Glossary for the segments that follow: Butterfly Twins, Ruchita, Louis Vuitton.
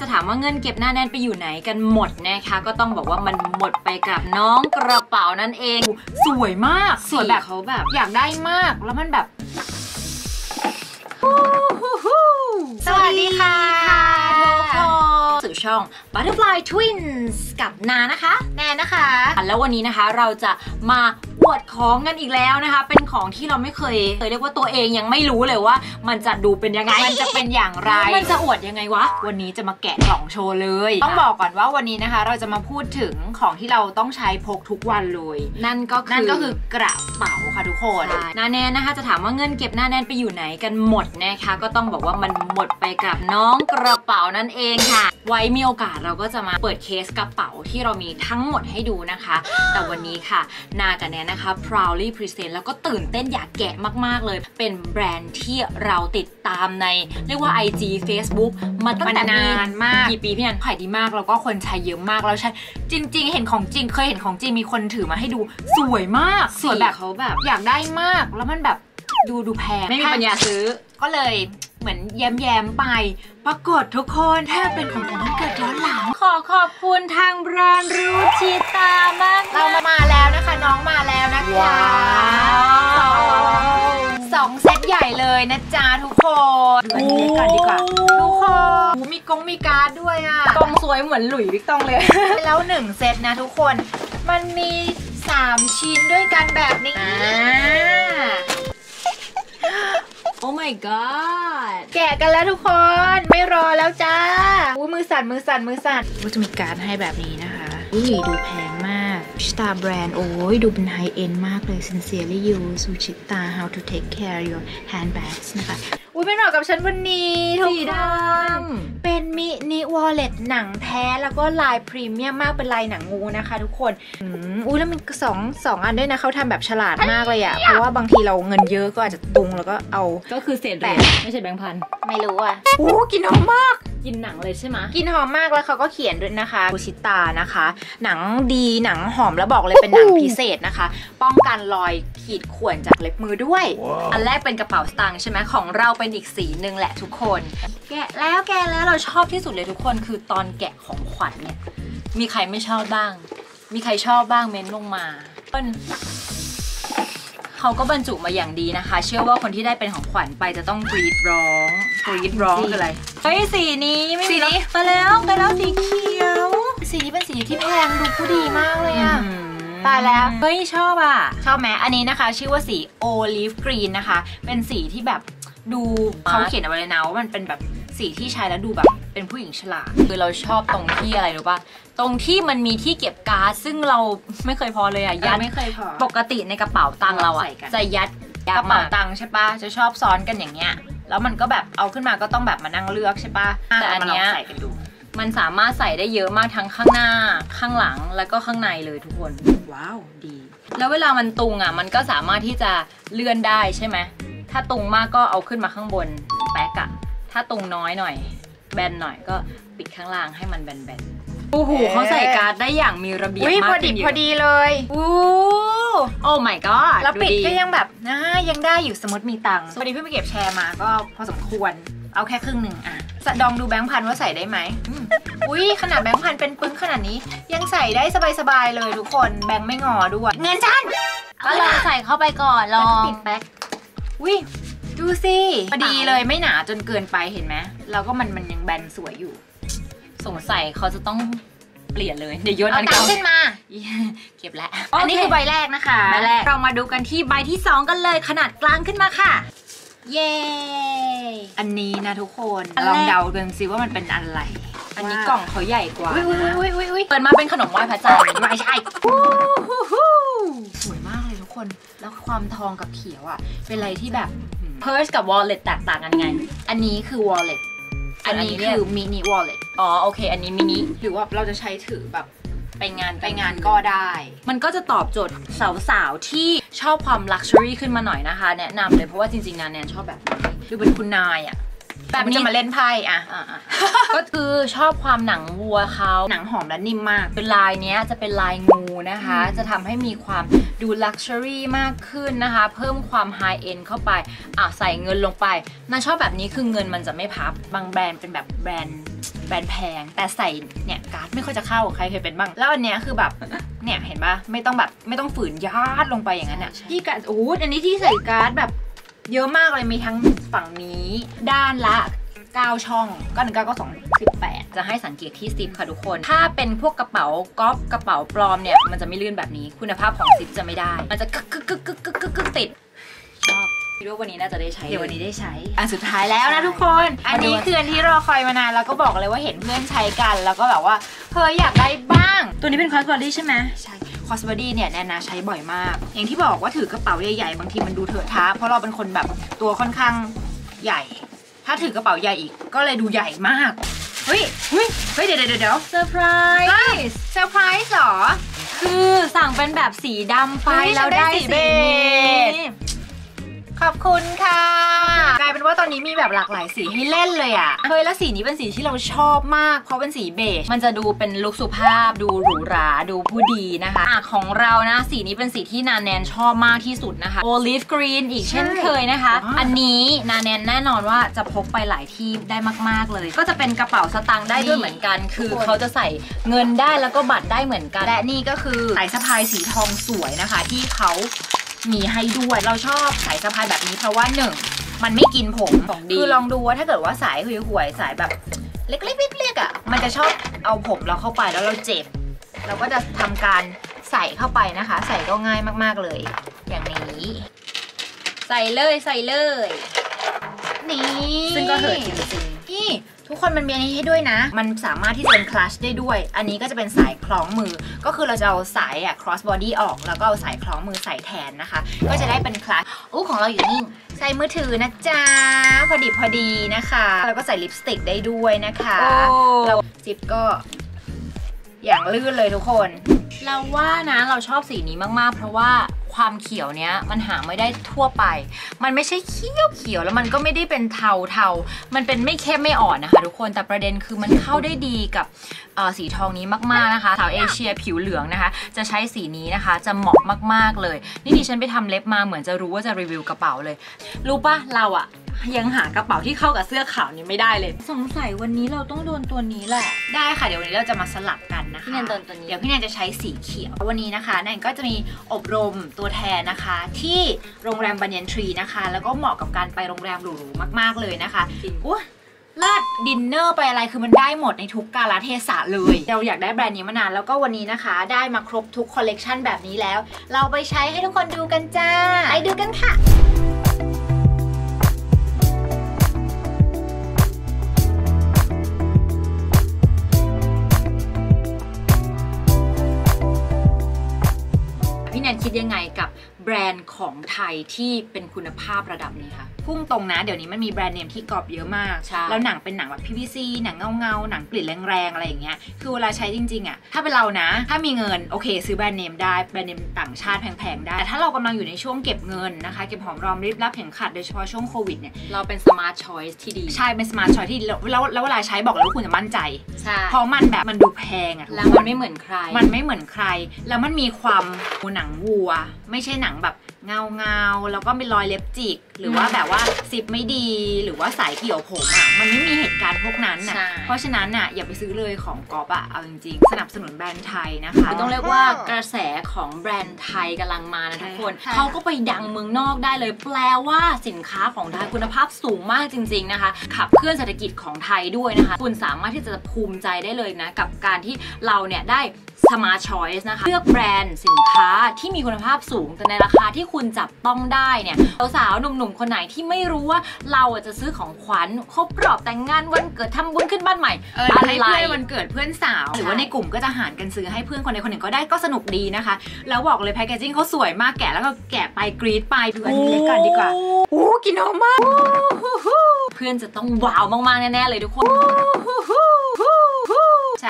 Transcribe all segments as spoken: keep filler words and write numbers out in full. จะถามว่าเงินเก็บหน้าแน่นไปอยู่ไหนกันหมดนะคะก็ต้องบอกว่ามันหมดไปกับน้องกระเป๋านั่นเองสวยมากสวยแบบเขาแบบอยากได้มากแล้วมันแบบสวัสดีค่ะทุกคนสู่ช่อง Butterfly Twins กับนานะคะแนนนะคะแล้ววันนี้นะคะเราจะมาอวดของกันอีกแล้วนะคะเป็นของที่เราไม่เคยเคยเรียกว่าตัวเองยังไม่รู้เลยว่ามันจะดูเป็นยังไงมันจะเป็นอย่างไรมันจะอวดยังไงวะวันนี้จะมาแกะกล่องโชว์เลยต้องบอกก่อนว่าวันนี้นะคะเราจะมาพูดถึงของที่เราต้องใช้พกทุกวันเลยนั่นก็คือนั่นก็คือกระเป๋าค่ะทุกคนหน้าแนนนะคะจะถามว่าเงินเก็บหน้าแนนไปอยู่ไหนกันหมดนะคะก็ต้องบอกว่ามันหมดไปกับน้องกระเป๋านั่นเองค่ะไว้มีโอกาสเราก็จะมาเปิดเคสกระเป๋าที่เรามีทั้งหมดให้ดูนะคะแต่วันนี้ค่ะนากับแนนนะคะ proudly present แล้วก็ตื่นเต้นอยากแกะมากๆเลยเป็นแบรนด์ที่เราติดตามในเรียกว่า ไอ จี Facebook มาตั้งแต่นานมากกี่ปีพี่นันขายดีมากแล้วก็คนใช้เยอะมากแล้วใช่จริงๆเห็นของจริงเคยเห็นของจริงมีคนถือมาให้ดูสวยมากสวยแบบเขาแบบอยากได้มากแล้วมันแบบดูดูแพงไม่มีปัญญาซื้อก็เลยเหมือนแย้มๆไปปรากฏทุกคนแทบเป็นของขวัญวันเกิดย้อนหลังขอขอบคุณทางแบรนด์รูชิตามากเรามาแล้วนะคะน้องมาแล้วนะคะสองเซตใหญ่เลยนะจ๊ะทุกคนดูอันนี้ก่อนดีกว่าทุกคนมีกงมีการ์ดด้วยอ่ะกองสวยเหมือนหลุยส์วิกตองเลยแล้วหนึ่งเซตนะทุกคนมันมีสามชิ้นด้วยกันแบบนี้โอ้ my god แกะกันแล้วทุกคนไม่รอแล้วจ้าอุ้ยมือสั่นมือสั่นมือสั่นว่าจะมีการให้แบบนี้นะคะอุ้ยดูแพงมากชิตาแบรนด์โอ้ยดูเป็นไฮเอ็นมากเลย sincerely you สุชิตา how to take care your handbags นะคะอุ้ยไม่เหมาะกับฉันวันนี้ทุกคนเป็นมินิวอลเล็ตหนังแท้แล้วก็ลายพรีเมียมมากเป็นลายหนังงูนะคะทุกคนอุ้ยแล้วมันสองสองอันด้วยนะเขาทำแบบฉลาดมากเลยอะเพราะว่าบางทีเราเงินเยอะก็อาจจะตุงแล้วก็เอาก็คือเศษแบงค์ไม่ใช่แบงค์พันไม่รู้อะโอ้กินหอมมากกินหนังเลยใช่ไหมกินหอมมากแล้วเขาก็เขียนด้วยนะคะบูชิตานะคะหนังดีหนังหอมแล้วบอกเลยเป็นหนังพิเศษนะคะป้องกันรอยขีดข่วนจากเล็บมือด้วยอันแรกเป็นกระเป๋าสตางค์ใช่ไหมของเราเป็นอีกสีหนึ่งแหละทุกคนแกะแล้วแกะแล้วเราชอบที่สุดเลยทุกคนคือตอนแกะของขวัญเนี่ยมีใครไม่ชอบบ้างมีใครชอบบ้างเม้นลงมาเขาก็บรรจุมาอย่างดีนะคะเชื่อว่าคนที่ได้เป็นของขวัญไปจะต้องกรีดร้องกรีดร้องอะไรเฮ้ยสีนี้ไม่มีแล้วไปแล้วไปแล้วสีเขียวสีนี้เป็นสีที่แพงดูผู้ดีมากเลยอ่ะตายแล้วเฮ้ยชอบอ่ะชอบไหมอันนี้นะคะชื่อว่าสีโอลิฟกรีนนะคะเป็นสีที่แบบดูเขาเขียนเอาไว้เลยนะว่ามันเป็นแบบสีที่ใช้แล้วดูแบบเป็นผู้หญิงฉลาดคือเราชอบตรงที่อะไรรู้ป่ะตรงที่มันมีที่เก็บการ์ดซึ่งเราไม่เคยพอเลยอ่ะยัดไม่เคยพอปกติในกระเป๋าตังเราอ่ะจะยัดกระเป๋าตังใช่ป่ะจะชอบซ้อนกันอย่างเงี้ยแล้วมันก็แบบเอาขึ้นมาก็ต้องแบบมานั่งเลือกใช่ป่ะแต่อันเนี้ยมันสามารถใส่ได้เยอะมากทั้งข้างหน้าข้างหลังแล้วก็ข้างในเลยทุกคนว้าวดีแล้วเวลามันตุงอ่ะมันก็สามารถที่จะเลื่อนได้ใช่ไหมถ้าตุงมากก็เอาขึ้นมาข้างบนแป๊กอะถ้าตุงน้อยหน่อยแบนหน่อยก็ปิดข้างล่างให้มันแบนๆโอ้โหเขาใส่การ์ดได้อย่างมีระเบียบมากพอดีพอดีเลยอู้โอ้ my god แล้วปิดก็ยังแบบนะยังได้อยู่สมมติมีตังค์พอดีเพื่อนไปเก็บแชร์มาก็พอสมควรเอาแค่ครึ่งหนึ่งอะจะดองดูแบงค์พันว่าใส่ได้ไหมอุ้ยขนาดแบงค์พันเป็นปึ้งขนาดนี้ยังใส่ได้สบายๆเลยทุกคนแบงค์ไม่งอด้วยเงินฉันก็ลองใส่เข้าไปก่อนลองปิดแป๊กอุ้ยดูสิพอดีเลยไม่หนาจนเกินไปเห็นไหมแล้วก็มันมันยังแบนสวยอยู่สงสัยเขาจะต้องเปลี่ยนเลยเดี๋ยวโยนอันเก่าขึ้นมาเก็บแล้วอันนี้คือใบแรกนะคะใบแรกเรามาดูกันที่ใบที่สองกันเลยขนาดกลางขึ้นมาค่ะเย้อันนี้นะทุกคนลองเดาดูสิว่ามันเป็นอะไรอันนี้กล่องเขาใหญ่กว่าเปิดมาเป็นขนมไหว้พระจันทร์ไม่ใช่สวยมากเลยทุกคนแล้วความทองกับเขียวอ่ะเป็นอะไรที่แบบPurse กับ Wallet แตกต่างกันไงอันนี้คือ Wallet อันนี้คือ Mini Wallet อ๋อโอเคอันนี้ Mini หรือว่าเราจะใช้ถือแบบไปงานไปงานก็ได้มันก็จะตอบโจทย์สาวๆที่ชอบความ Luxury ขึ้นมาหน่อยนะคะแนะนำเลยเพราะว่าจริงๆนาแนนชอบแบบนี้ดูเป็นคุณนายอะ แบบนี้มาเล่นไพ่อ่ะก็คือชอบความหนังวัวเขาหนังหอมและนิ่มมากเป็นลายเนี้ยจะเป็นลายงูนะคะจะทำให้มีความดูลักชัวรี่มากขึ้นนะคะเพิ่มความไฮเอ็นเข้าไปอ่ะใส่เงินลงไปน่าชอบแบบนี้คือเงินมันจะไม่พับบางแบรนด์เป็นแบบแบรนด์แบรนด์แพงแต่ใส่เนี่ยการ์ดไม่ค่อยจะเข้าใครเคยเป็นบ้างแล้วอันเนี้ยคือแบบเนี่ยเห็นปะไม่ต้องแบบไม่ต้องฝืนยัดลงไปอย่างนั้นอ่ะที่การ์ดโอ้อันนี้ที่ใส่การ์ดแบบเยอะมากเลยมีทั้งฝั่งนี้ด้านละเก้าช่องก็หนึ่งเก้าก็สองสิบแปดจะให้สังเกตที่ซิปค่ะทุกคนถ้าเป็นพวกกระเป๋าก๊อปกระเป๋าปลอมเนี่ยมันจะไม่ลื่นแบบนี้คุณภาพของซิปจะไม่ได้มันจะกึกกึกกึกกึกกึกกึกกึกติดชอบคิดว่าวันนี้น่าจะได้ใช้เดี๋ยววันนี้ได้ใช้อันสุดท้ายแล้วนะทุกคนอันนี้คืออันที่รอคอยมานานแล้วก็บอกเลยว่าเห็นเพื่อนใช้กันแล้วก็แบบว่าเฮ้ยอยากได้บ้างตัวนี้เป็นคอสบอดี้ใช่ไหมใช่คอสบอดี้เนี่ยแนนนาใช้บ่อยมากอย่างที่บอกว่าถือกระเป๋าใหญ่ๆบางทีมันดูเถอะท้าเพราะเราเป็นคนแบบตัวค่อนข้างใหญ่ถ้าถือกระเป๋าใหญ่อีกก็เลยดูใหญ่มากเฮ้ยเฮ้ยเฮ้ยเดี๋ยวเดี๋ยวเดี๋ยวเซอร์ไพรส์เซอร์ไพรส์เหรอคือสั่งเป็นแบบสีดำไปแล้วได้สีเบจขอบคุณค่ะกลายเป็นว่าตอนนี้มีแบบหลากหลายสีให้เล่นเลยอ่ะเฮ้ยแล้วสีนี้เป็นสีที่เราชอบมากเพราะเป็นสีเบจมันจะดูเป็นลุคสุภาพดูหรูหราดูผู้ดีนะคะอ่ะของเรานะสีนี้เป็นสีที่นาแนนชอบมากที่สุดนะคะ Olive Green อีกเช่นเคยนะคะอันนี้นาแนนแน่นอนว่าจะพกไปหลายที่ได้มากๆเลยก็จะเป็นกระเป๋าสตางค์ได้ด้วยเหมือนกันคือเขาจะใส่เงินได้แล้วก็บัตรได้เหมือนกันและนี่ก็คือสายสะพายสีทองสวยนะคะที่เขามีให้ด้วยเราชอบสายสะพายแบบนี้เพราะว่าหนึ่งมันไม่กินผมคือลองดูว่าถ้าเกิดว่าสายห่วยๆสายแบบเล็กๆเล็กๆอ่ะมันจะชอบเอาผมเราเข้าไปแล้วเราเจ็บเราก็จะทำการใส่เข้าไปนะคะใส่ก็ง่ายมากๆเลยอย่างนี้ใส่เลยใส่เลยนี่ซึ่งก็เถิดจริงๆนี่ทุกคนมันมีอันนี้ให้ด้วยนะมันสามารถที่จะเป็นคลัชได้ด้วยอันนี้ก็จะเป็นสายคล้องมือก็คือเราจะเอาสายอะ cross body ออกแล้วก็เอาสายคล้องมือใส่แทนนะคะก็จะได้เป็นคลัชอู้ของเราอยู่นี่ใส่มือถือนะจ๊ะพอดีพอดีนะคะแล้วก็ใส่ลิปสติกได้ด้วยนะคะเราจิบก็อย่างลื่นเลยทุกคนเราว่านะเราชอบสีนี้มากๆเพราะว่าความเขียวเนี้ยมันหาไม่ได้ทั่วไปมันไม่ใช่เขียวเขียวแล้วมันก็ไม่ได้เป็นเทาเทามันเป็นไม่เข้มไม่อ่อนนะคะทุกคนแต่ประเด็นคือมันเข้าได้ดีกับสีทองนี้มากๆนะคะสาวเอเชียผิวเหลืองนะคะจะใช้สีนี้นะคะจะเหมาะมากๆเลยนี่ดิฉันไปทำเล็บมาเหมือนจะรู้ว่าจะรีวิวกระเป๋าเลยรู้ปะเราอะยังหากระเป๋าที่เข้ากับเสื้อขาวนี้ไม่ได้เลยสงสัยวันนี้เราต้องโดนตัวนี้แหละได้ค่ะเดี๋ยววันนี้เราจะมาสลับกันนะคะพี่แนนโดนตัวนี้เดี๋ยวพี่แนนจะใช้สีเขียววันนี้นะคะแนนก็จะมีอบรมตัวแทนนะคะที่โรงแรมบันยันทรีนะคะแล้วก็เหมาะกับการไปโรงแรมหรูๆมากๆเลยนะคะอู้เลิศดินเนอร์ไปอะไรคือมันได้หมดในทุกกาลเทศะเลยเราอยากได้แบรนด์นี้มานานแล้วก็วันนี้นะคะได้มาครบทุกคอลเลกชันแบบนี้แล้วเราไปใช้ให้ทุกคนดูกันจ้าไปดูกันค่ะคิดยังไงกับแบรนด์ของไทยที่เป็นคุณภาพระดับนี้คะพุ่งตรงนะเดี๋ยวนี้มันมีแบรนด์เนมที่กรอบเยอะมากแล้วหนังเป็นหนังแบบ พี วี ซี หนังเงาเงาหนังกลิ่นแรงๆอะไรอย่างเงี้ยคือเวลาใช้จริงๆอ่ะถ้าเป็นเรานะถ้ามีเงินโอเคซื้อแบรนด์เนมได้แบรนด์เนมต่างชาติแพงๆได้แต่ถ้าเรากำลังอยู่ในช่วงเก็บเงินนะคะเก็บหอมรอมริบรับเข็มขัดโดยเฉพาะช่วงโควิดเนี่ยเราเป็นสมาร์ทชอยส์ที่ดีใช่เป็นสมาร์ทชอยส์ที่แล้วแล้วเวลาใช้บอกเลยว่าคุณจะมั่นใจเพราะมันแบบมันดูแพงอ่ะแล้วมันไม่เหมือนใครมันไม่เหมือนใครแล้วมันมีความหนังวัวไม่ใช่หนังแบบเงาเงาแล้วก็เป็นรอยเล็บจิกหรือว่าแบบว่าซิปไม่ดีหรือว่าสายเกี่ยวผมอ่ะมันไม่มีเหตุการณ์พวกนั้นอ่ะเพราะฉะนั้นอ่ะอย่าไปซื้อเลยของกอปอ่ะเอาจริงๆสนับสนุนแบรนด์ไทยนะคะต้องเรียกว่ากระแสของแบรนด์ไทยกำลังมานะทุกคนเขาก็ไปดังเมืองนอกได้เลยแปลว่าสินค้าของไทยคุณภาพสูงมากจริงๆนะคะขับเคลื่อนเศรษฐกิจของไทยด้วยนะคะคุณสามารถที่จะภูมิใจได้เลยนะกับการที่เราเนี่ยได้สมาร์ทชอยส์นะคะเลือกแบรนด์สินค้าที่มีคุณภาพสูงแต่ในราคาที่คุณจับต้องได้เนี่ยสาวๆหนุ่มๆคนไหนที่ไม่รู้ว่าเราจะซื้อของขวัญครบรอบแต่งงานวันเกิดทำบุญขึ้นบ้านใหม่อะไรเพื่อนวันเกิดเพื่อนสาวหรือว่าในกลุ่มก็จะหารกันซื้อให้เพื่อนคนใดคนหนึ่งก็ได้ก็สนุกดีนะคะแล้วบอกเลยแพคเกจจิ้งเขาสวยมากแกะแล้วก็แกะไปกรี๊ดไปดูอันนี้ก่อนดีกว่าโอ้กินหอมมากเพื่อนจะต้องว้าวมากๆแน่ๆเลยทุกคน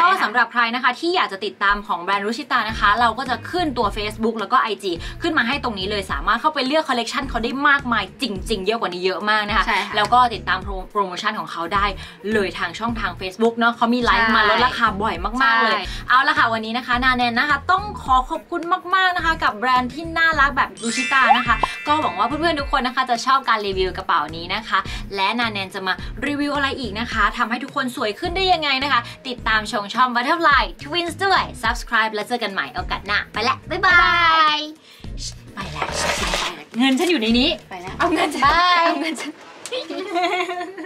ก็ส สำหรับใครนะคะที่อยากจะติดตามของแบรนด์รุชิตานะคะเราก็จะขึ้นตัว Facebook แล้วก็ ไอ จี ขึ้นมาให้ตรงนี้เลยสามารถเข้าไปเลือกคอลเลกชันเขาได้มากมายจริงๆเยอะกว่านี้เยอะมากนะคะแล้วก็ติดตามโปรโมชั่นของเขาได้เลยทางช่องทาง Facebook เนาะเขามีไลฟ์มาลดราคาบ่อยมากๆเลยเอาละค่ะวันนี้นะคะนาแนนนะคะต้องขอขอบคุณมากๆนะคะกับแบรนด์ที่น่ารักแบบรุชิตานะคะก็หวังว่าเพื่อนๆทุกคนนะคะจะชอบการรีวิวกระเป๋านี้นะคะและนาแนนจะมารีวิวอะไรอีกนะคะทำให้ทุกคนสวยขึ้นได้ยังไงนะคะติดตามชมช่อง Butterfly Twins ด้วย Subscribe แล้วเจอกันใหม่โอกาสหน้าไปแล้วบ๊ายบายไปแล้วเงินฉันอยู่ในนี้ไปแล้วเอาเงินฉันเอาเงินฉัน